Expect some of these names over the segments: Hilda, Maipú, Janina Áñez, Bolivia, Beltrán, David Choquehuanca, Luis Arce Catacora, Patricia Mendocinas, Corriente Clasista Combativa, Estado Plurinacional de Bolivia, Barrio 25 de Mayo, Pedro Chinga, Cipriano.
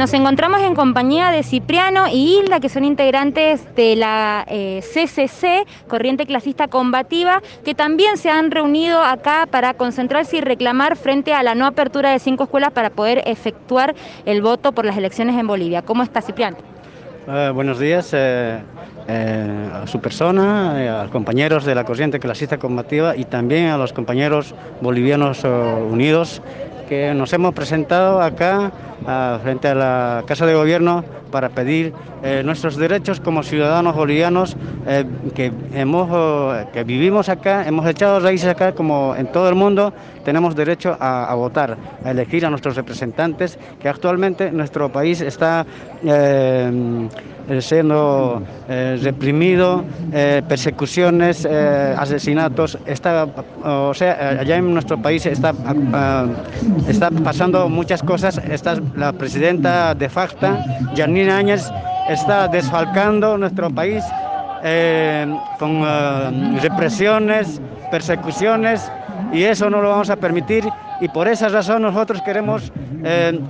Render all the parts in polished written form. Nos encontramos en compañía de Cipriano y Hilda, que son integrantes de la CCC, Corriente Clasista Combativa, que también se han reunido acá para concentrarse y reclamar frente a la no apertura de 5 escuelas para poder efectuar el voto por las elecciones en Bolivia. ¿Cómo está, Cipriano? Buenos días a su persona, a los compañeros de la Corriente Clasista Combativa y también a los compañeros bolivianos unidos, que nos hemos presentado acá frente a la Casa de Gobierno para pedir nuestros derechos como ciudadanos bolivianos que vivimos acá, hemos echado raíces acá como en todo el mundo. Tenemos derecho a votar, a elegir a nuestros representantes, que actualmente nuestro país está siendo reprimido, persecuciones, asesinatos. Allá en nuestro país está pasando muchas cosas. La presidenta de facto, Janina Áñez, está desfalcando nuestro país con represiones, persecuciones, y eso no lo vamos a permitir, y por esa razón nosotros queremos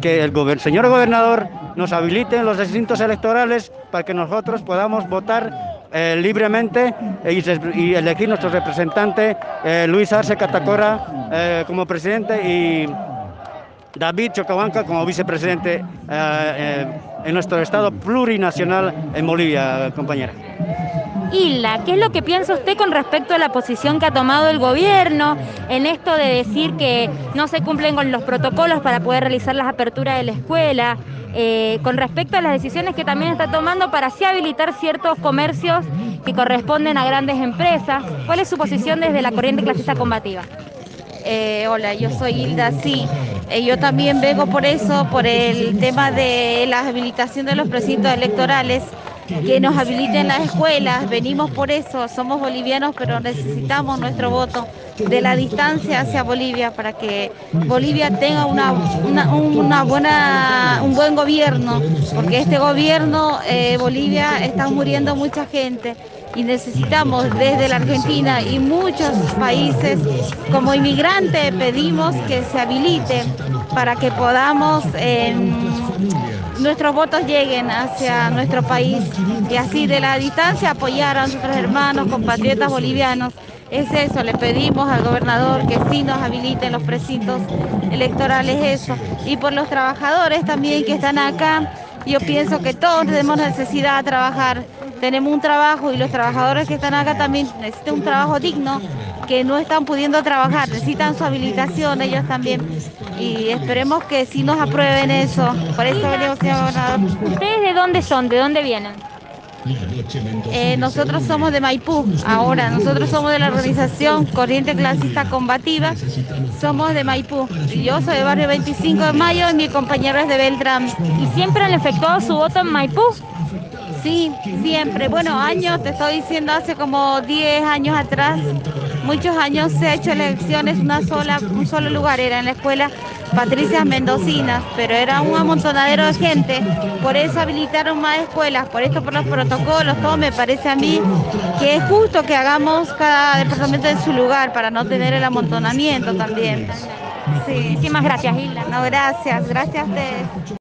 que el señor gobernador nos habilite en los recintos electorales para que nosotros podamos votar libremente y elegir nuestro representante Luis Arce Catacora como presidente y David Choquehuanca como vicepresidente en nuestro estado plurinacional en Bolivia, compañera. Hilda, ¿qué es lo que piensa usted con respecto a la posición que ha tomado el gobierno en esto de decir que no se cumplen con los protocolos para poder realizar las aperturas de la escuela, con respecto a las decisiones que también está tomando para así habilitar ciertos comercios que corresponden a grandes empresas? ¿Cuál es su posición desde la Corriente Clasista Combativa? Hola, yo soy Hilda, sí. Yo también vengo por eso, por el tema de la habilitación de los precintos electorales, que nos habiliten las escuelas. Venimos por eso, somos bolivianos, pero necesitamos nuestro voto de la distancia hacia Bolivia para que Bolivia tenga un buen gobierno, porque este gobierno, Bolivia, está muriendo mucha gente. Y necesitamos desde la Argentina y muchos países como inmigrantes pedimos que se habilite para que podamos, nuestros votos lleguen hacia nuestro país y así de la distancia apoyar a nuestros hermanos, compatriotas bolivianos. Es eso, le pedimos al gobernador que sí nos habiliten los precintos electorales, eso. Y por los trabajadores también que están acá, yo pienso que todos tenemos necesidad de trabajar. Tenemos un trabajo y los trabajadores que están acá también necesitan un trabajo digno, que no están pudiendo trabajar, necesitan su habilitación ellos también. Y esperemos que sí nos aprueben eso. Por eso venimos, señor gobernador. ¿Ustedes de dónde son? ¿De dónde vienen? Nosotros somos de Maipú ahora, nosotros somos de la organización Corriente Clasista Combativa, somos de Maipú. Yo soy de Barrio 25 de Mayo y mi compañero es de Beltrán. ¿Y siempre han efectuado su voto en Maipú? Sí, siempre. Bueno, años, te estoy diciendo, hace como 10 años atrás, muchos años se ha hecho elecciones, un solo lugar, era en la escuela Patricia Mendocinas, pero era un amontonadero de gente, por eso habilitaron más escuelas, por los protocolos, todo. Me parece a mí que es justo que hagamos cada departamento en su lugar para no tener el amontonamiento también. Sí. Muchísimas gracias, Hilda. No, gracias a ustedes.